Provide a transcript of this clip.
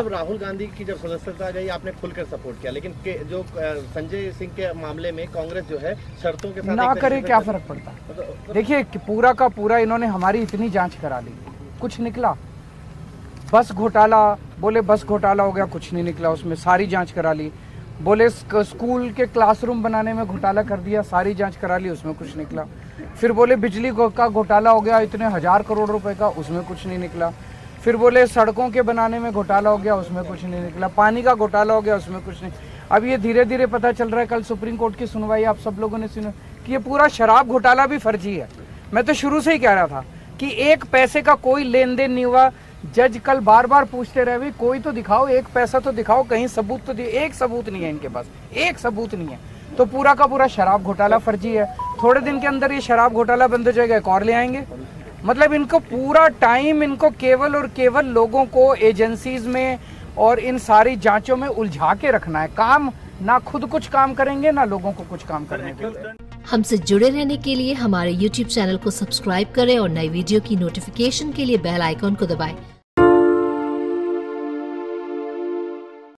तब राहुल गांधी की जब सदस्यता गई आपने खुलकर सपोर्ट किया, लेकिन जो संजय सिंह के मामले में कांग्रेस जो है शर्तों के साथ ना करे क्या फर्क पड़ता। देखिए पूरा का पूरा इन्होंने हमारी इतनी जांच करा ली, कुछ निकला, बस घोटाला बोले, बस घोटाला हो गया, कुछ नहीं निकला उसमें, सारी जाँच करा ली। बोले स्कूल के क्लासरूम बनाने में घोटाला कर दिया, सारी जांच करा ली, उसमें कुछ निकला। फिर बोले बिजली का घोटाला हो गया इतने हजार करोड़ रुपए का, उसमें कुछ नहीं निकला। फिर बोले सड़कों के बनाने में घोटाला हो गया, उसमें कुछ नहीं निकला। पानी का घोटाला हो गया, उसमें कुछ नहीं। अब ये धीरे धीरे पता चल रहा है, कल सुप्रीम कोर्ट की सुनवाई आप सब लोगों ने सुना कि ये पूरा शराब घोटाला भी फर्जी है। मैं तो शुरू से ही कह रहा था कि एक पैसे का कोई लेन देन नहीं हुआ। जज कल बार बार पूछते रहे, भी कोई तो दिखाओ, एक पैसा तो दिखाओ, कहीं सबूत तो दिए। एक सबूत नहीं है इनके पास, एक सबूत नहीं है। तो पूरा का पूरा शराब घोटाला फर्जी है। थोड़े दिन के अंदर ये शराब घोटाला बंद हो जाएगा, एक और ले आएंगे। मतलब इनको पूरा टाइम, इनको केवल और केवल लोगों को एजेंसीज में और इन सारी जाँचों में उलझा के रखना है। काम ना खुद कुछ काम करेंगे ना लोगों को कुछ काम करने देंगे। हमसे जुड़े रहने के लिए हमारे YouTube चैनल को सब्सक्राइब करें और नई वीडियो की नोटिफिकेशन के लिए बेल आइकॉन को दबाएं।